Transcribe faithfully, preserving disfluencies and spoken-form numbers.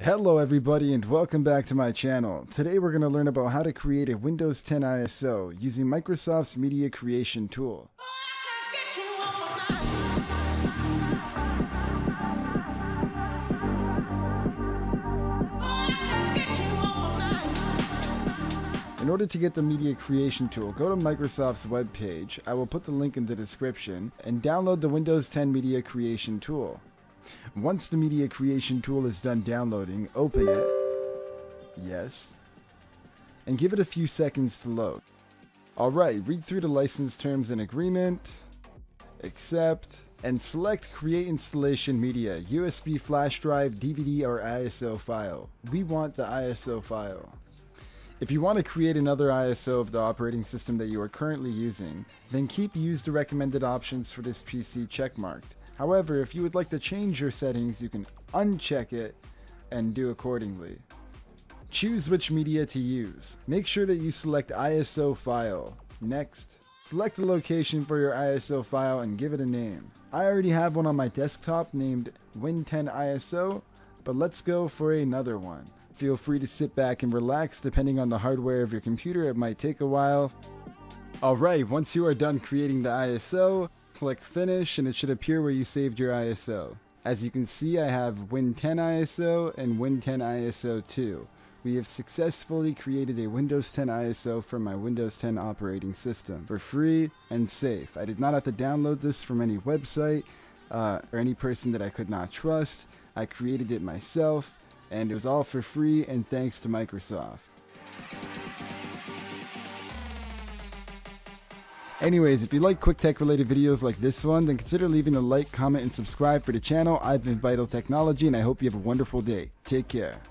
Hello everybody and welcome back to my channel. Today we're going to learn about how to create a Windows ten I S O using Microsoft's Media Creation Tool. In order to get the Media Creation Tool, go to Microsoft's webpage. I will put the link in the description and download the Windows ten Media Creation Tool. Once the Media Creation Tool is done downloading, open it, yes, and give it a few seconds to load. Alright, read through the license terms and agreement, accept, and select Create Installation Media, U S B flash drive, D V D, or I S O file. We want the I S O file. If you want to create another I S O of the operating system that you are currently using, then keep Use the recommended options for this P C checkmarked. However, if you would like to change your settings, you can uncheck it and do accordingly. Choose which media to use. Make sure that you select I S O file. Next. Select the location for your I S O file and give it a name. I already have one on my desktop named Win ten I S O, but let's go for another one. Feel free to sit back and relax. Depending on the hardware of your computer, it might take a while. Alright, once you are done creating the I S O, click Finish and it should appear where you saved your I S O. As you can see, I have Win ten I S O and Win ten I S O two. We have successfully created a Windows ten I S O for my Windows ten operating system for free and safe. I did not have to download this from any website uh, or any person that I could not trust. I created it myself and it was all for free and thanks to Microsoft. Anyways, if you like quick tech related videos like this one, then consider leaving a like, comment, and subscribe for the channel. I've been Vital Technology and I hope you have a wonderful day. Take care.